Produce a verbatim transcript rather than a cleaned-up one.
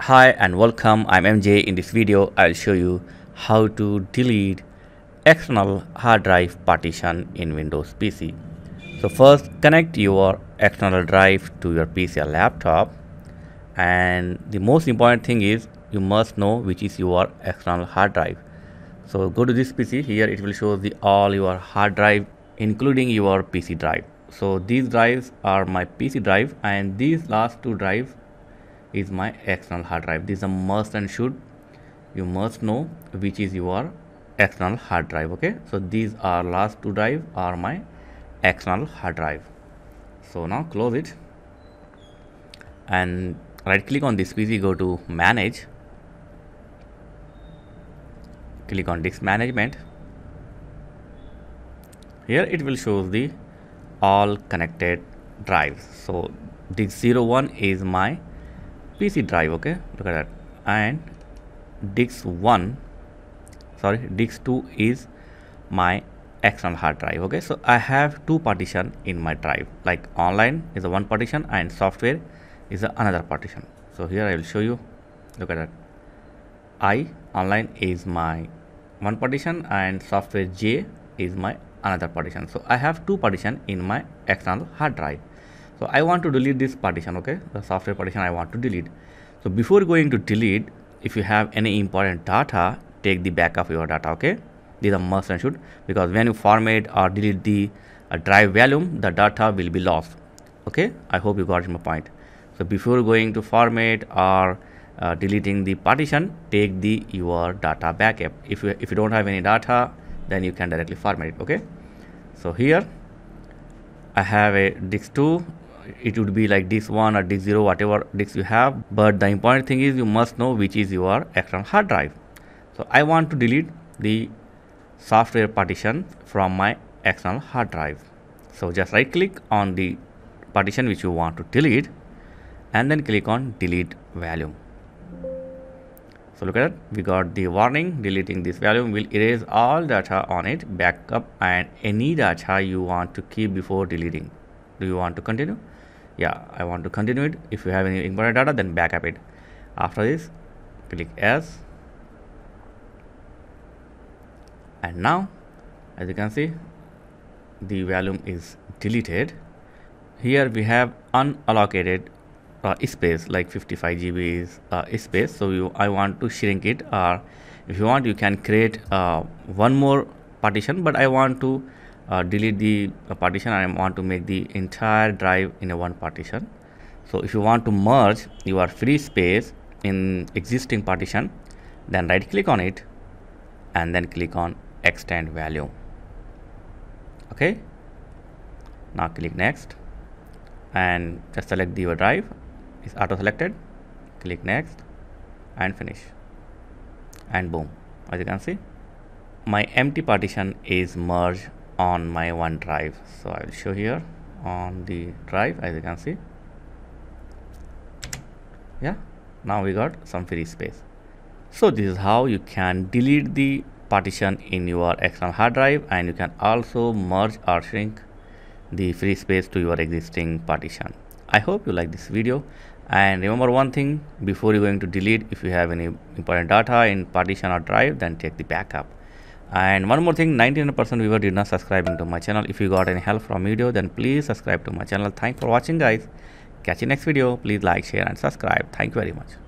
Hi and welcome, I'm M J. In this video I'll show you how to delete external hard drive partition in Windows P C. So first, connect your external drive to your P C or laptop, and the most important thing is you must know which is your external hard drive. So go to this P C. Here it will show the all your hard drive including your P C drive. So these drives are my P C drive, and these last two drives is my external hard drive. This is a must and should. You must know which is your external hard drive. Okay, so these are last two drives are my external hard drive. So now close it and right click on this P C, go to manage, click on disk management. Here it will show the all connected drives. So disk zero one is my P C drive, okay, look at that, and disk one sorry disk two is my external hard drive. Okay, so I have two partition in my drive, like online is a one partition and software is a another partition. So here I will show you, look at that, I online is my one partition and software J is my another partition. So I have two partition in my external hard drive. So I want to delete this partition, okay, the software partition I want to delete. So before going to delete, if you have any important data, take the backup of your data, okay. These are must and should, because when you format or delete the uh, drive volume, the data will be lost, okay. I hope you got my point. So before going to format or uh, deleting the partition, take the your data backup. If you, if you don't have any data, then you can directly format it, okay. So here I have a disk two. It would be like disk one or disk zero, whatever disk you have, but the important thing is you must know which is your external hard drive. So I want to delete the software partition from my external hard drive. So just right click on the partition which you want to delete and then click on delete volume. So look at it, we got the warning, deleting this volume will erase all data on it, backup and any data you want to keep before deleting. Do you want to continue? Yeah, I want to continue it. If you have any important data, then backup it. After this, click yes. And now, as you can see, the volume is deleted. Here we have unallocated uh, space, like fifty-five G B uh, space. So you, I want to shrink it. Or if you want, you can create uh, one more partition. But I want to Uh, delete the uh, partition and I want to make the entire drive in a one partition. So if you want to merge your free space in existing partition, then right click on it and then click on extend value, okay. Now click next and just select your drive, it's auto selected, click next and finish, and boom, as you can see my empty partition is merged on my one drive. So I will show here on the drive, as you can see, yeah, now we got some free space. So this is how you can delete the partition in your external hard drive, and you can also merge or shrink the free space to your existing partition. I hope you like this video, and remember one thing, before you're going to delete, if you have any important data in partition or drive, then take the backup. And one more thing, ninety-nine percent viewer did not subscribe to my channel. If you got any help from video, then please subscribe to my channel. Thanks for watching guys, catch you next video. Please like, share and subscribe. Thank you very much.